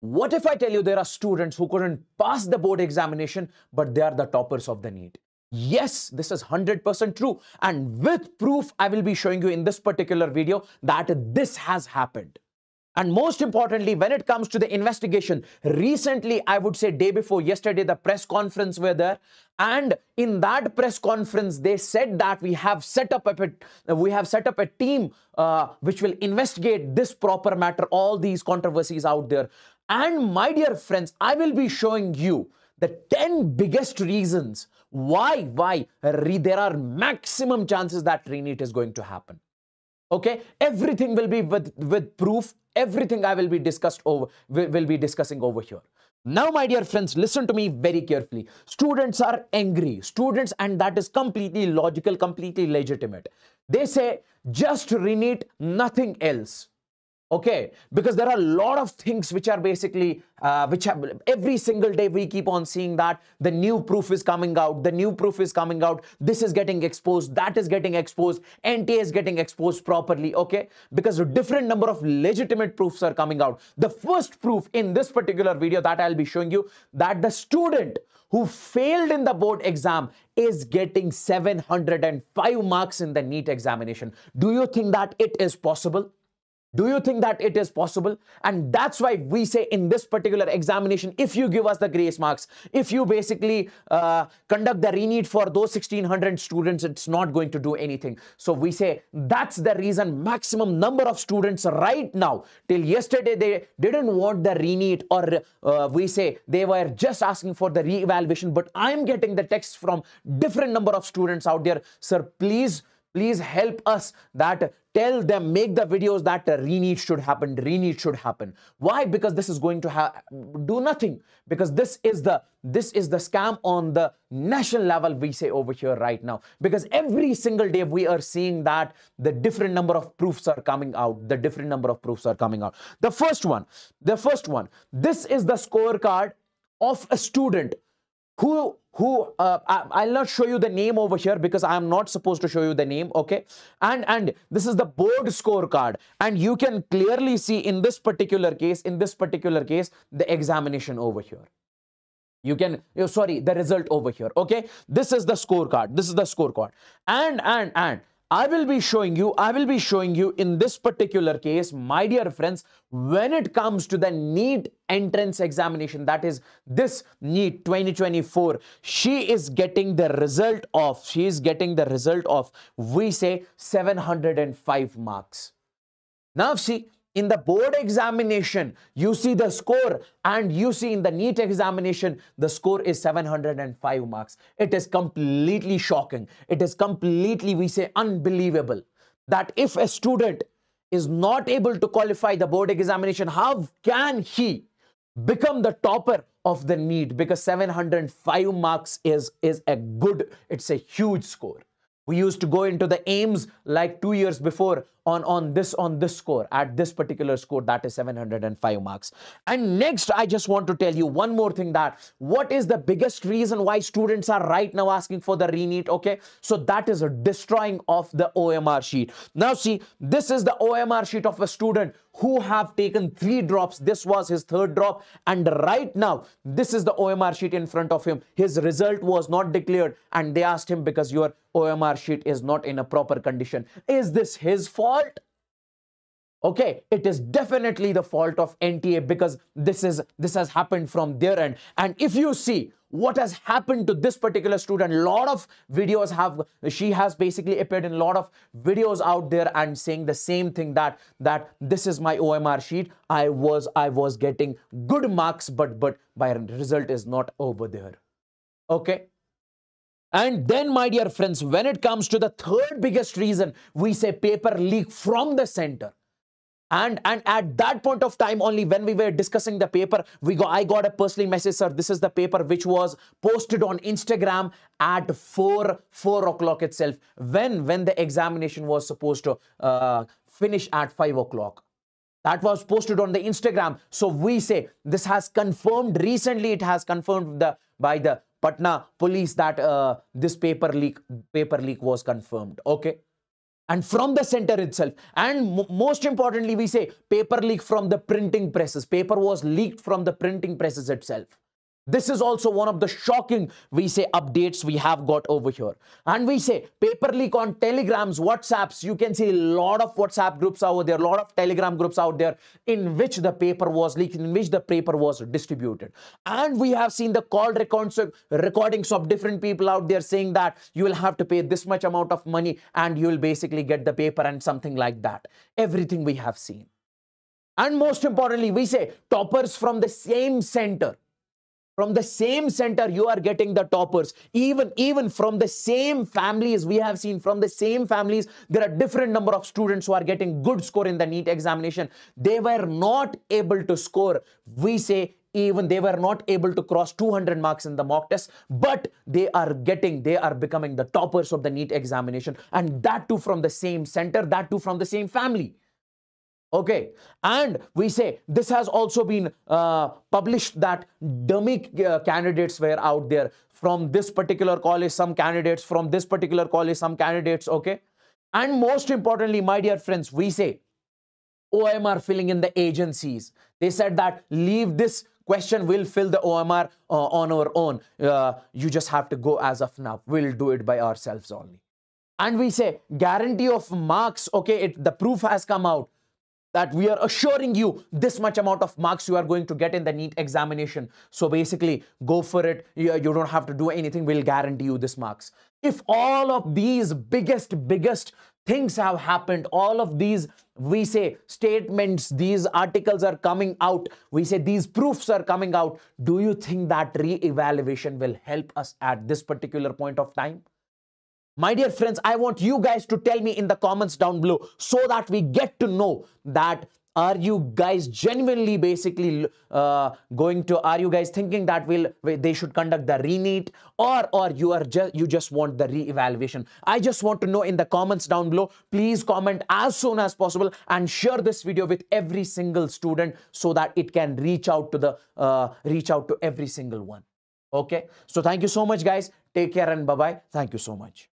What if I tell you there are students who couldn't pass the board examination, but they are the toppers of the NEET? Yes, this is 100% true. And with proof, I will be showing you in this particular video that this has happened. And most importantly, when it comes to the investigation, recently, I would say day before yesterday, the press conference were there. And in that press conference, they said that we have set up a team which will investigate this proper matter, all these controversies out there. And my dear friends, I will be showing you the 10 biggest reasons why there are maximum chances that re-NEET is going to happen. Okay, everything will be with proof. Everything I will be discussing over here. Now, my dear friends, listen to me very carefully. Students are angry. Students, and that is completely logical, completely legitimate. They say, just re-NEET, nothing else. Okay, because there are a lot of things which are basically, every single day we keep on seeing that the new proof is coming out, this is getting exposed, that is getting exposed, NTA is getting exposed properly, okay? Because a different number of legitimate proofs are coming out. The first proof in this particular video that I'll be showing you, that the student who failed in the board exam is getting 705 marks in the NEET examination. Do you think that it is possible? Do you think that it is possible? And that's why we say in this particular examination, if you give us the grace marks, if you basically conduct the re-NEET for those 1600 students, it's not going to do anything. So we say that's the reason maximum number of students right now, till yesterday, they didn't want the re-NEET, or we say they were just asking for the re-evaluation. But I'm getting the texts from different number of students out there. Sir, please help us that tell them, make the videos that re-NEET should happen, re-NEET should happen. Why? Because this is going to do nothing. Because this is the scam on the national level, we say over here right now. Because every single day we are seeing that the different number of proofs are coming out. The first one, this is the scorecard of a student who I'll not show you the name over here because I'm not supposed to show you the name, okay? And this is the board scorecard. And you can clearly see in this particular case, the examination over here. The result over here, okay? This is the scorecard, And I will be showing you in this particular case, my dear friends, when it comes to the NEET entrance examination, that is this NEET 2024, she is getting the result of, we say, 705 marks. Now see, in the board examination, you see the score, and you see in the NEET examination, the score is 705 marks. It is completely shocking. It is completely, we say, unbelievable that if a student is not able to qualify the board examination, how can he become the topper of the NEET? Because 705 marks is a good, it's a huge score. We used to go into the AIMS like 2 years before on this score, at this particular score, that is 705 marks. And next, I just want to tell you one more thing, that what is the biggest reason why students are right now asking for the re-NEET, okay? So that is a destroying of the OMR sheet. Now see, this is the OMR sheet of a student who have taken 3 drops. This was his 3rd drop. And right now, this is the OMR sheet in front of him. His result was not declared. And they asked him, because your OMR sheet is not in a proper condition, is this his fault? Okay, it is definitely the fault of NTA, because this has happened from their end. And if you see what has happened to this particular student, she has basically appeared in a lot of videos out there and saying the same thing, that this is my OMR sheet. I was getting good marks, but my result is not over there. Okay. And then, my dear friends, when it comes to the 3rd biggest reason, we say paper leak from the center. And at that point of time, only when we were discussing the paper, I got a personal message, sir, this is the paper which was posted on Instagram at 4 o'clock itself, when the examination was supposed to finish at 5 o'clock. That was posted on the Instagram. So we say this has confirmed, recently it has confirmed by the Patna police that this paper leak was confirmed, okay? and from the center itself. And most importantly, we say paper leak from the printing presses. Paper was leaked from the printing presses itself. This is also one of the shocking, we say, updates we have got over here. And we say paper leak on telegrams, WhatsApps. You can see a lot of WhatsApp groups out there, a lot of telegram groups out there in which the paper was leaked, in which the paper was distributed. And we have seen the call recordings of different people out there saying that you will have to pay this much amount of money and you will basically get the paper and something like that. Everything we have seen. And most importantly, we say toppers from the same center. From the same center, you are getting the toppers. Even from the same families, we have seen from the same families, there are different number of students who are getting good score in the NEET examination. They were not able to score. We say even they were not able to cross 200 marks in the mock test, but they are becoming the toppers of the NEET examination. And that too from the same center, that too from the same family. Okay, and we say this has also been published that dummy candidates were out there from this particular college, some candidates from this particular college, some candidates, okay. And most importantly, my dear friends, we say OMR filling in the agencies. They said that leave this question, we'll fill the OMR on our own. You just have to go as of now. We'll do it by ourselves only. And we say guarantee of marks, okay, the proof has come out that we are assuring you this much amount of marks you are going to get in the NEET examination. So basically, go for it. You don't have to do anything. We'll guarantee you this marks. If all of these biggest things have happened, all of these, we say, statements, these articles are coming out. We say these proofs are coming out. Do you think that re-evaluation will help us at this particular point of time? My dear friends, I want you guys to tell me in the comments down below so that we get to know that are you guys genuinely basically are you guys thinking that they should conduct the re-NEET or you just want the re-evaluation? I just want to know in the comments down below. Please comment as soon as possible and share this video with every single student so that it can reach out to every single one. Okay, so thank you so much guys. Take care and bye-bye. Thank you so much.